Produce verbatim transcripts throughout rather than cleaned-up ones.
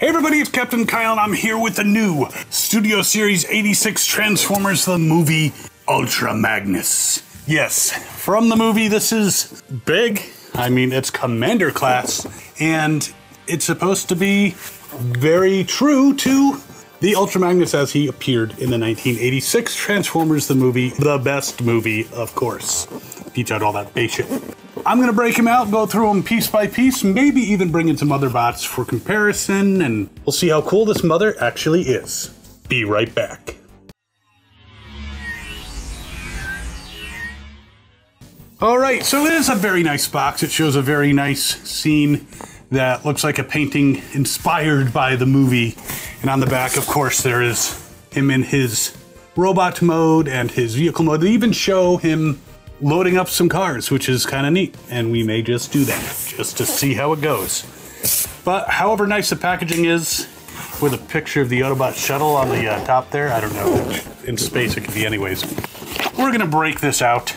Hey everybody, it's Captain Kyle and I'm here with the new Studio Series eighty-six Transformers the movie Ultra Magnus. Yes, from the movie this is big. I mean, it's Commander class and it's supposed to be very true to the Ultra Magnus as he appeared in the nineteen eighty-six Transformers the movie, the best movie, of course. Teach out all that base shit. I'm gonna break him out, go through him piece by piece, maybe even bring in some other bots for comparison, and we'll see how cool this mother actually is. Be right back. All right, so it is a very nice box. It shows a very nice scene that looks like a painting inspired by the movie. And on the back, of course, there is him in his robot mode and his vehicle mode. They even show him loading up some cars, which is kind of neat. And we may just do that just to see how it goes. But however nice the packaging is, with a picture of the Autobot shuttle on the uh, top there, I don't know, in space it could be anyways. We're gonna break this out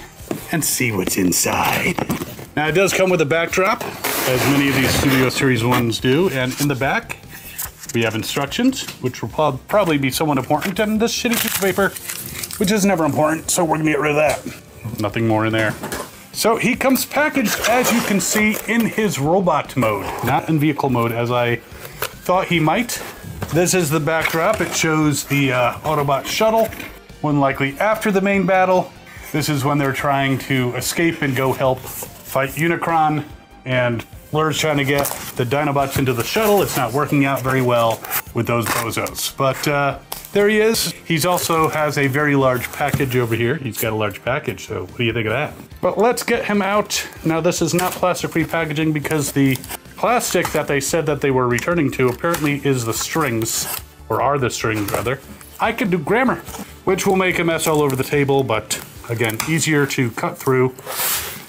and see what's inside. Now it does come with a backdrop, as many of these Studio Series ones do. And in the back, we have instructions, which will probably be somewhat important, and this shitty piece of paper, which is never important, so we're gonna get rid of that. Nothing more in there. So he comes packaged, as you can see, in his robot mode, not in vehicle mode, as I thought he might. This is the backdrop. It shows the uh, Autobot shuttle, one likely after the main battle. This is when they're trying to escape and go help fight Unicron, and Lur's trying to get the Dinobots into the shuttle. It's not working out very well with those bozos. But uh, there he is. He's also has a very large package over here. He's got a large package, so what do you think of that? But let's get him out. Now this is not plastic-free packaging because the plastic that they said that they were returning to apparently is the strings, or are the strings rather. I could do grammar, which will make a mess all over the table, but again, easier to cut through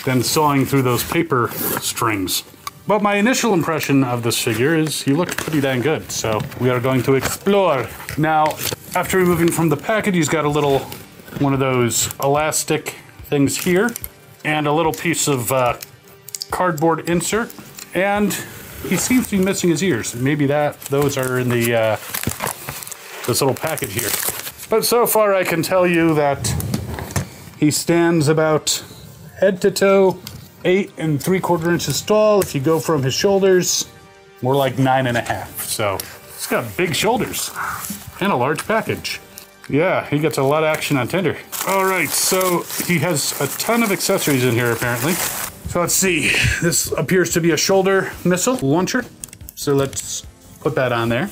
than sawing through those paper strings. But my initial impression of this figure is he looks pretty dang good, so we are going to explore. Now, after removing from the package, he's got a little, one of those elastic things here, and a little piece of uh, cardboard insert, and he seems to be missing his ears. Maybe that, those are in the, uh, this little package here. But so far I can tell you that he stands about head to toe, eight and three quarter inches tall. If you go from his shoulders, more like nine and a half. So he's got big shoulders and a large package. Yeah, he gets a lot of action on Tinder. All right, so he has a ton of accessories in here apparently. So let's see, this appears to be a shoulder missile launcher. So let's put that on there.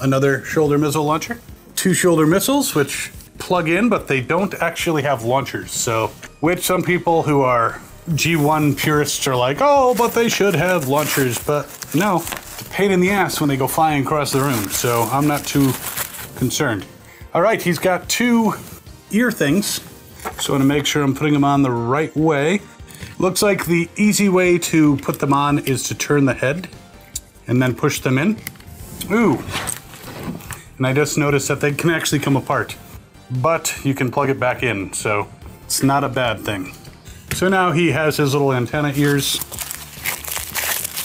Another shoulder missile launcher. Two shoulder missiles, which plug in, but they don't actually have launchers. So, which some people who are G one purists are like, oh, but they should have launchers, but no, it's a pain in the ass when they go flying across the room, so I'm not too concerned. All right, he's got two ear things, so I want to make sure I'm putting them on the right way. Looks like the easy way to put them on is to turn the head and then push them in. Ooh, and I just noticed that they can actually come apart, but you can plug it back in, so it's not a bad thing. So now he has his little antenna ears.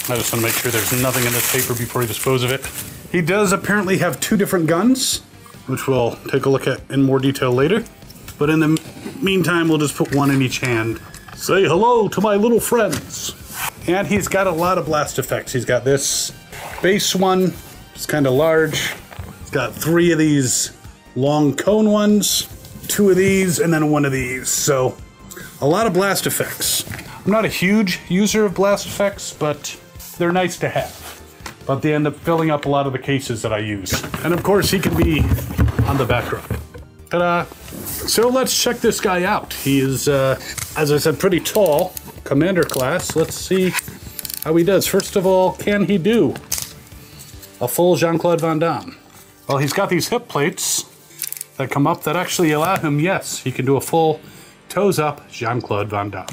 I just want to make sure there's nothing in this paper before I dispose of it. He does apparently have two different guns, which we'll take a look at in more detail later. But in the meantime, we'll just put one in each hand. Say hello to my little friends. And he's got a lot of blast effects. He's got this base one, it's kind of large. He's got three of these long cone ones, two of these, and then one of these. So a lot of blast effects. I'm not a huge user of blast effects, but they're nice to have. But they end up filling up a lot of the cases that I use. And of course, he can be on the background. Ta-da! So let's check this guy out. He is, uh, as I said, pretty tall. Commander class. Let's see how he does. First of all, can he do a full Jean-Claude Van Damme? Well, he's got these hip plates that come up that actually allow him, yes, he can do a full toes up Jean-Claude Van Damme.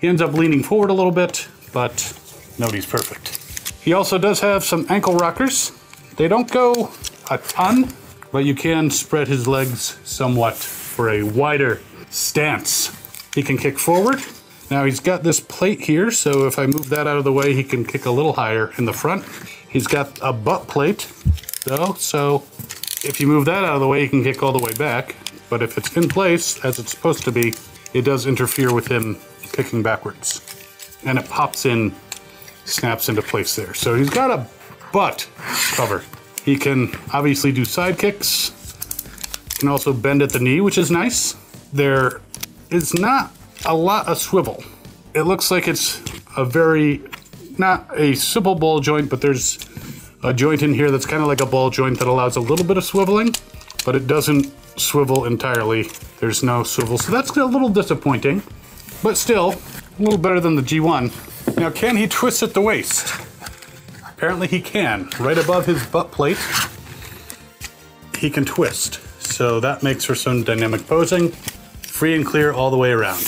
He ends up leaning forward a little bit, but nobody's perfect. He also does have some ankle rockers. They don't go a ton, but you can spread his legs somewhat for a wider stance. He can kick forward, Now he's got this plate here, so if I move that out of the way, he can kick a little higher in the front. He's got a butt plate, though, so if you move that out of the way, he can kick all the way back. But if it's in place, as it's supposed to be, it does interfere with him kicking backwards. And it pops in, snaps into place there. So he's got a butt cover. He can obviously do side kicks. Can also bend at the knee, which is nice. There is not a lot of swivel. It looks like it's a very, not a simple ball joint, but there's a joint in here that's kind of like a ball joint that allows a little bit of swiveling, but it doesn't swivel entirely. There's no swivel, so that's a little disappointing, but still a little better than the G one. Now, can he twist at the waist? Apparently he can. Right above his butt plate, he can twist. So that makes for some dynamic posing. Free and clear all the way around.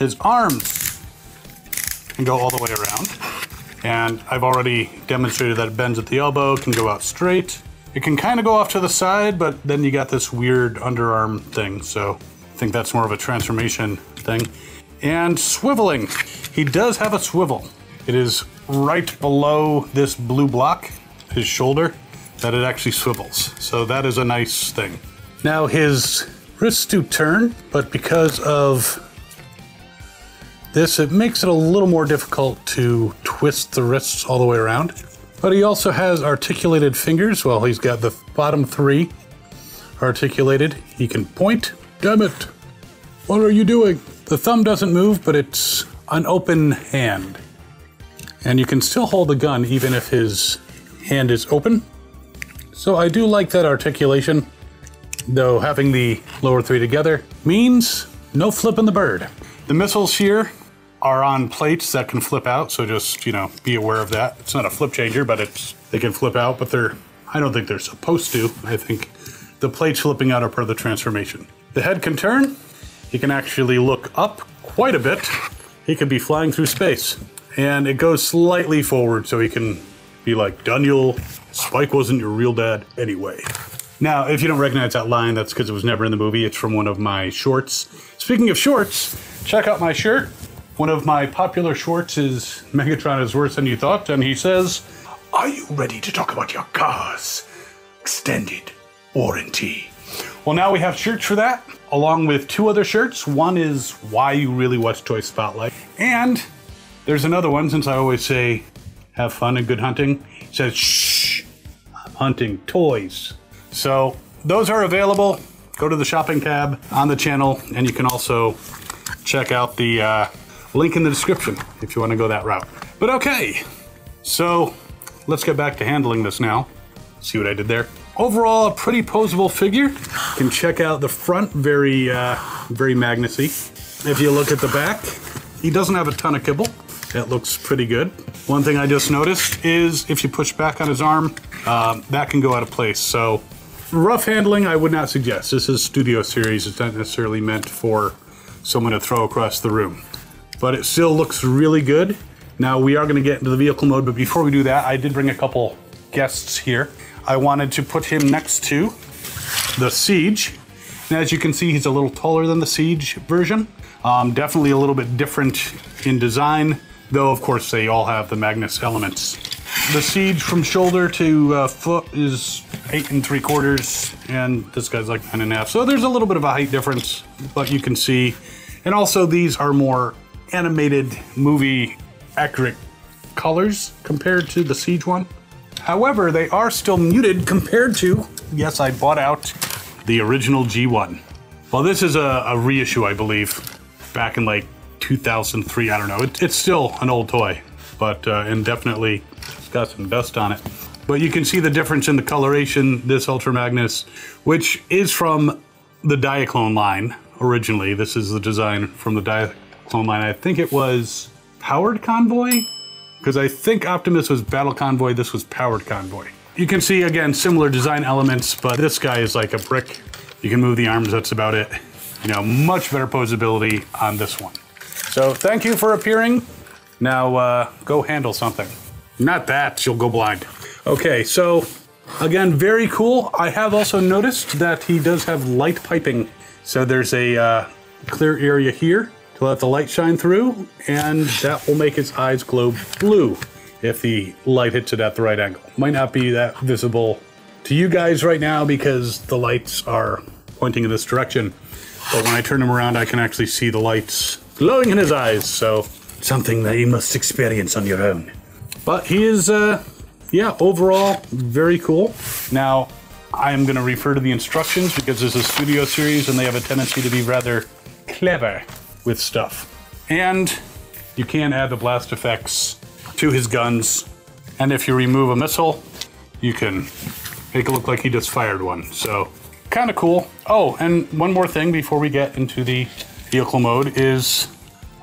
His arms can go all the way around. And I've already demonstrated that it bends at the elbow, can go out straight. It can kind of go off to the side, but then you got this weird underarm thing. So I think that's more of a transformation thing. And swiveling. He does have a swivel. It is right below this blue block, his shoulder, that it actually swivels. So that is a nice thing. Now his wrists do turn, but because of this, it makes it a little more difficult to twist the wrists all the way around. But he also has articulated fingers. Well, he's got the bottom three articulated. He can point. Damn it! What are you doing? The thumb doesn't move, but it's an open hand. And you can still hold the gun even if his hand is open. So I do like that articulation. Though having the lower three together means no flipping the bird. The missiles here are on plates that can flip out, so just, you know, be aware of that. It's not a flip changer, but it's they can flip out, but they're I don't think they're supposed to. I think the plates flipping out are part of the transformation. The head can turn. He can actually look up quite a bit. He could be flying through space. And it goes slightly forward, so he can be like, Daniel, Spike wasn't your real dad anyway. Now, if you don't recognize that line, that's because it was never in the movie. It's from one of my shorts. Speaking of shorts, check out my shirt. One of my popular shorts is Megatron is worse than you thought, and he says, are you ready to talk about your car's extended warranty? Well, now we have shirts for that, along with two other shirts. One is why you really watch Toy Spotlight. And there's another one, since I always say, have fun and good hunting. It says, shh, I'm hunting toys. So those are available. Go to the shopping tab on the channel, and you can also check out the uh, link in the description if you want to go that route. But okay, so let's get back to handling this now. See what I did there. Overall, a pretty poseable figure. You can check out the front, very, uh, very Magnus-y. If you look at the back, he doesn't have a ton of kibble. That looks pretty good. One thing I just noticed is if you push back on his arm, um, that can go out of place. So rough handling, I would not suggest. This is Studio Series. It's not necessarily meant for someone to throw across the room. But it still looks really good. Now, we are going to get into the vehicle mode, but before we do that, I did bring a couple guests here. I wanted to put him next to the Siege. And as you can see, he's a little taller than the Siege version. Um, definitely a little bit different in design, though, of course, they all have the Magnus elements. The Siege from shoulder to uh, foot is eight and three quarters, and this guy's like nine and a half. So there's a little bit of a height difference, but you can see. And also these are more animated movie accurate colors compared to the Siege one. However, they are still muted compared to, yes, I bought out the original G one. Well, this is a, a reissue, I believe, back in like two thousand three, I don't know. It, it's still an old toy, but uh, and definitely it's got some dust on it. But you can see the difference in the coloration. This Ultra Magnus, which is from the Diaclone line originally. This is the design from the Diaclone line. I think it was Powered Convoy, because I think Optimus was Battle Convoy. This was Powered Convoy. You can see, again, similar design elements, but this guy is like a brick. You can move the arms, that's about it. You know, much better posability on this one. So thank you for appearing. Now uh, go handle something. Not that, you'll go blind. Okay, so again, very cool. I have also noticed that he does have light piping. So there's a uh, clear area here to let the light shine through, and that will make its eyes glow blue if the light hits it at the right angle. Might not be that visible to you guys right now because the lights are pointing in this direction, but when I turn him around, I can actually see the lights glowing in his eyes, so something that you must experience on your own. But he is, uh, yeah, overall, very cool. Now, I am going to refer to the instructions because this is Studio Series and they have a tendency to be rather clever with stuff. And you can add the blast effects to his guns. And if you remove a missile, you can make it look like he just fired one. So, kind of cool. Oh, and one more thing before we get into the vehicle mode is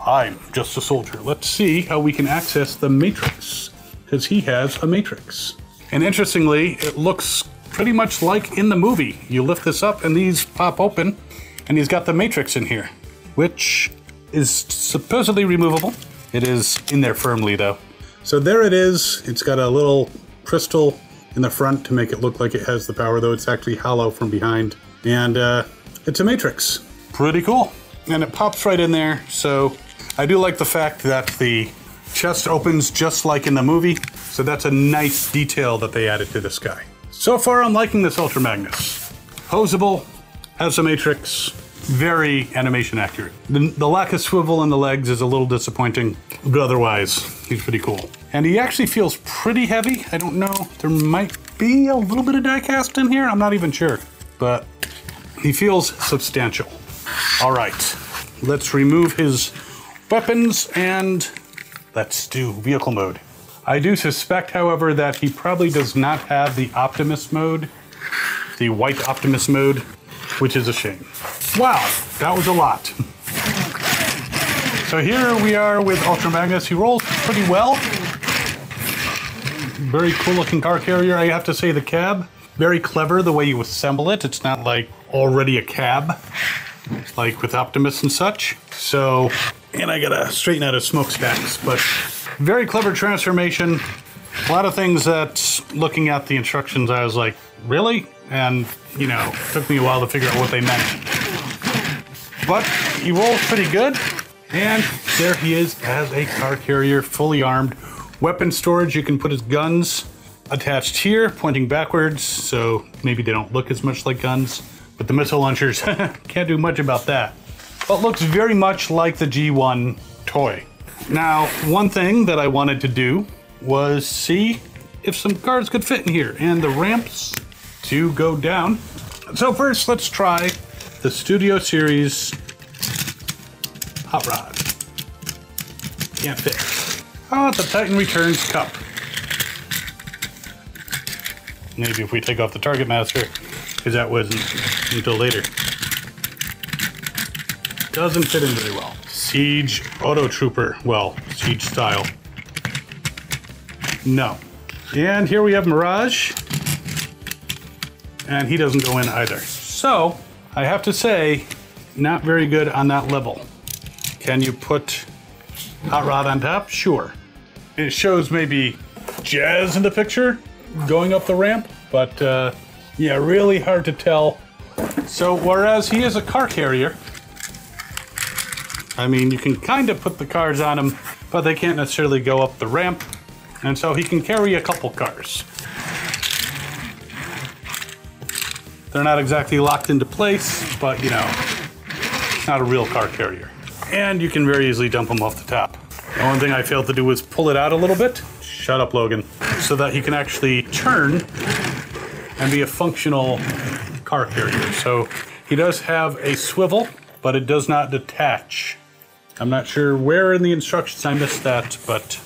I'm just a soldier. Let's see how we can access the matrix, because he has a matrix. And interestingly, it looks pretty much like in the movie. You lift this up and these pop open, and he's got the matrix in here, which is supposedly removable. It is in there firmly though. So there it is. It's got a little crystal in the front to make it look like it has the power, though it's actually hollow from behind. And uh, it's a matrix. Pretty cool. And it pops right in there. So I do like the fact that the chest opens just like in the movie. So that's a nice detail that they added to this guy. So far I'm liking this Ultra Magnus. Poseable, has a matrix, very animation accurate. The, the lack of swivel in the legs is a little disappointing, but otherwise he's pretty cool. And he actually feels pretty heavy. I don't know, there might be a little bit of die-cast in here, I'm not even sure, but he feels substantial. All right, let's remove his weapons and let's do vehicle mode. I do suspect, however, that he probably does not have the Optimus mode, the white Optimus mode, which is a shame. Wow, that was a lot. So here we are with Ultra Magnus. He rolls pretty well. Very cool looking car carrier, I have to say. The cab, very clever the way you assemble it. It's not like already a cab, like with Optimus and such. So, and I gotta straighten out his smokestacks, but very clever transformation. A lot of things that, looking at the instructions, I was like, really? And, you know, it took me a while to figure out what they meant. But he rolls pretty good. And there he is as a car carrier, fully armed. Weapon storage, you can put his guns attached here, pointing backwards, so maybe they don't look as much like guns. But the missile launchers, can't do much about that. But looks very much like the G one toy. Now, one thing that I wanted to do was see if some cars could fit in here and the ramps to go down. So first, let's try the Studio Series Hot Rod. Can't fit. Oh, the Titan Returns Cup. Maybe if we take off the Target Master, because that wasn't until later. Doesn't fit in very well. Siege Auto Trooper. Well, Siege style. No. And here we have Mirage. And he doesn't go in either. So, I have to say, not very good on that level. Can you put Hot Rod on top? Sure. It shows maybe Jazz in the picture going up the ramp, but uh, yeah, really hard to tell. So, whereas he is a car carrier, I mean, you can kind of put the cars on him, but they can't necessarily go up the ramp, and so he can carry a couple cars. They're not exactly locked into place, but, you know, not a real car carrier. And you can very easily dump him off the top. The only thing I failed to do was pull it out a little bit, shut up Logan, so that he can actually turn and be a functional car carrier. So he does have a swivel, but it does not detach. I'm not sure where in the instructions I missed that, but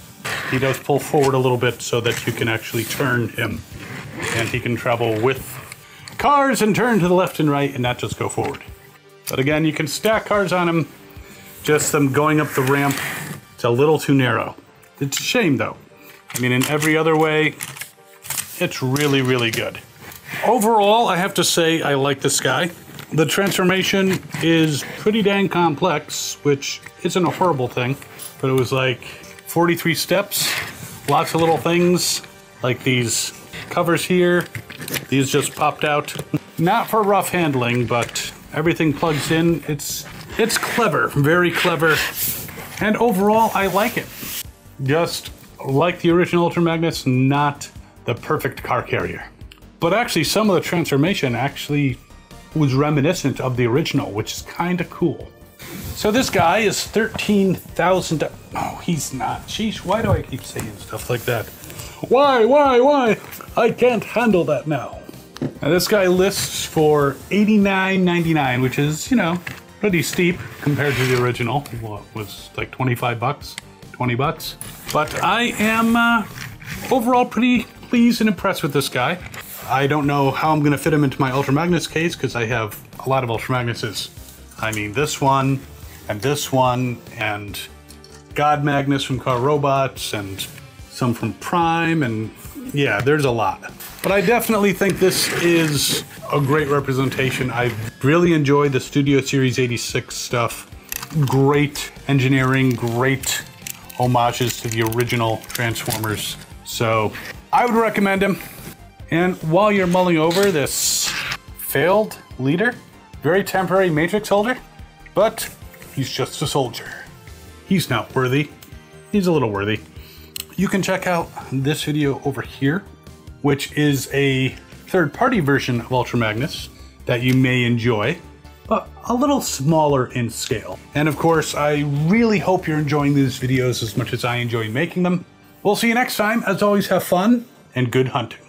he does pull forward a little bit so that you can actually turn him. And he can travel with cars and turn to the left and right and not just go forward. But again, you can stack cars on him. Just them going up the ramp, it's a little too narrow. It's a shame though. I mean, in every other way, it's really, really good. Overall, I have to say I like this guy. The transformation is pretty dang complex, which isn't a horrible thing, but it was like forty-three steps, lots of little things like these covers here. These just popped out. Not for rough handling, but everything plugs in. It's It's clever, very clever, and overall I like it. Just like the original Ultra Magnus, not the perfect car carrier. But actually some of the transformation actually was reminiscent of the original, which is kind of cool. So this guy is thirteen thousand, no he's not, sheesh, why do I keep saying stuff like that? Why, why, why? I can't handle that now. Now this guy lists for eighty-nine ninety-nine, which is, you know, pretty steep compared to the original. Well, it was like twenty-five bucks, twenty bucks. But I am uh, overall pretty pleased and impressed with this guy. I don't know how I'm gonna fit him into my Ultra Magnus case because I have a lot of Ultra Magnuses. I mean this one, and this one, and God Magnus from Car Robots, and some from Prime, and yeah, there's a lot. But I definitely think this is a great representation. I really enjoyed the Studio Series eighty-six stuff. Great engineering, great homages to the original Transformers. So I would recommend him. And while you're mulling over this failed leader, very temporary Matrix holder, but he's just a soldier. He's not worthy. He's a little worthy. You can check out this video over here, which is a third-party version of Ultra Magnus that you may enjoy, but a little smaller in scale. And of course, I really hope you're enjoying these videos as much as I enjoy making them. We'll see you next time. As always, have fun and good hunting.